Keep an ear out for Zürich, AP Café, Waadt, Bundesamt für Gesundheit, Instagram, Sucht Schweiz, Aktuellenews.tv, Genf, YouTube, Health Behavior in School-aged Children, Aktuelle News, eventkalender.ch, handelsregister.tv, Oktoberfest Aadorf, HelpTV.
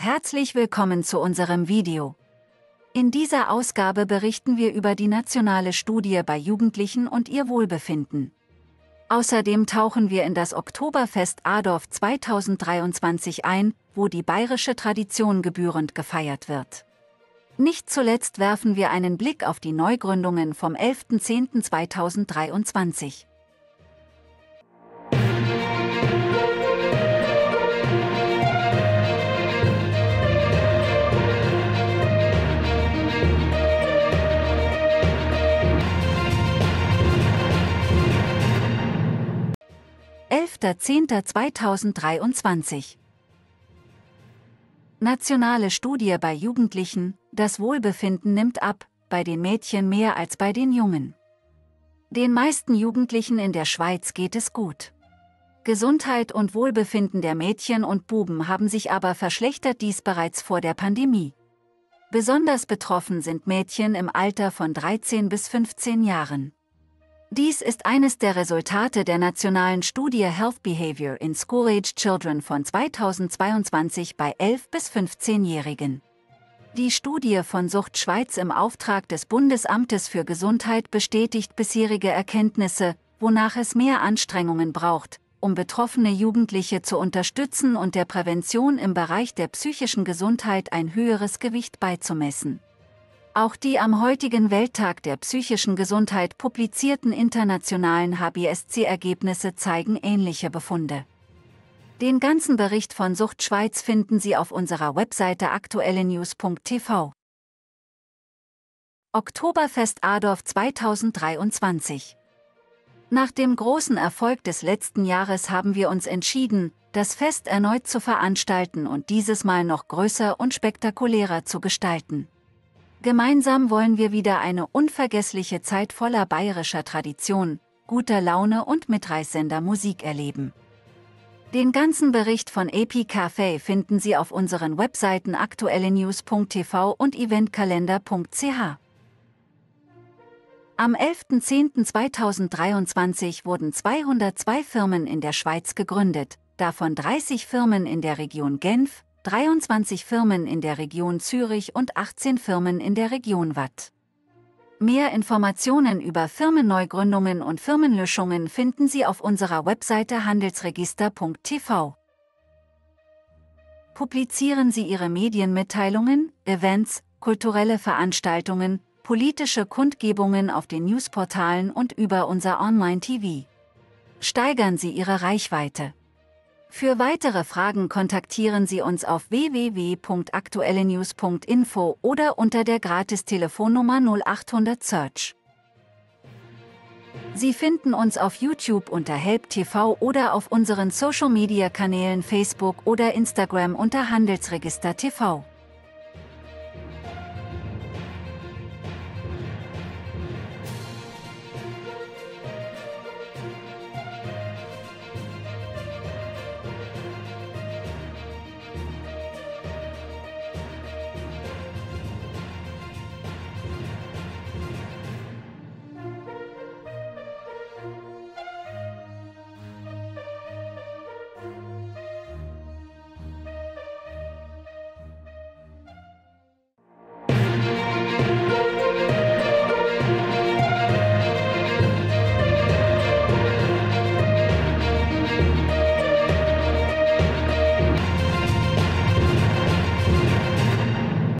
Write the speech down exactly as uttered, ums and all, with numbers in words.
Herzlich willkommen zu unserem Video. In dieser Ausgabe berichten wir über die nationale Studie bei Jugendlichen und ihr Wohlbefinden. Außerdem tauchen wir in das Oktoberfest Aadorf zweitausenddreiundzwanzig ein, wo die bayerische Tradition gebührend gefeiert wird. Nicht zuletzt werfen wir einen Blick auf die Neugründungen vom elften zehnten zweitausenddreiundzwanzig. elften zehnten zweitausenddreiundzwanzig Nationale Studie bei Jugendlichen, das Wohlbefinden nimmt ab, bei den Mädchen mehr als bei den Jungen. Den meisten Jugendlichen in der Schweiz geht es gut. Gesundheit und Wohlbefinden der Mädchen und Buben haben sich aber verschlechtert, dies bereits vor der Pandemie. Besonders betroffen sind Mädchen im Alter von dreizehn bis fünfzehn Jahren. Dies ist eines der Resultate der nationalen Studie Health Behavior in School-aged Children von zweitausendzweiundzwanzig bei elf bis fünfzehnjährigen. Die Studie von Sucht Schweiz im Auftrag des Bundesamtes für Gesundheit bestätigt bisherige Erkenntnisse, wonach es mehr Anstrengungen braucht, um betroffene Jugendliche zu unterstützen und der Prävention im Bereich der psychischen Gesundheit ein höheres Gewicht beizumessen. Auch die am heutigen Welttag der psychischen Gesundheit publizierten internationalen H B S C-Ergebnisse zeigen ähnliche Befunde. Den ganzen Bericht von Sucht Schweiz finden Sie auf unserer Webseite aktuelle news punkt t v. Oktoberfest Aadorf zweitausenddreiundzwanzig. Nach dem großen Erfolg des letzten Jahres haben wir uns entschieden, das Fest erneut zu veranstalten und dieses Mal noch größer und spektakulärer zu gestalten. Gemeinsam wollen wir wieder eine unvergessliche Zeit voller bayerischer Tradition, guter Laune und mitreißender Musik erleben. Den ganzen Bericht von A P Café finden Sie auf unseren Webseiten aktuelle news punkt t v und eventkalender punkt c h. Am elften zehnten zweitausenddreiundzwanzig wurden zweihundertzwei Firmen in der Schweiz gegründet, davon dreißig Firmen in der Region Genf, dreiundzwanzig Firmen in der Region Zürich und achtzehn Firmen in der Region Watt. Mehr Informationen über Firmenneugründungen und Firmenlöschungen finden Sie auf unserer Webseite handelsregister punkt t v. Publizieren Sie Ihre Medienmitteilungen, Events, kulturelle Veranstaltungen, politische Kundgebungen auf den Newsportalen und über unser Online-T V. Steigern Sie Ihre Reichweite. Für weitere Fragen kontaktieren Sie uns auf w w w punkt aktuelle news punkt info oder unter der Gratis-Telefonnummer null acht hundert Search. Sie finden uns auf YouTube unter HelpTV oder auf unseren Social-Media-Kanälen Facebook oder Instagram unter handelsregister punkt t v.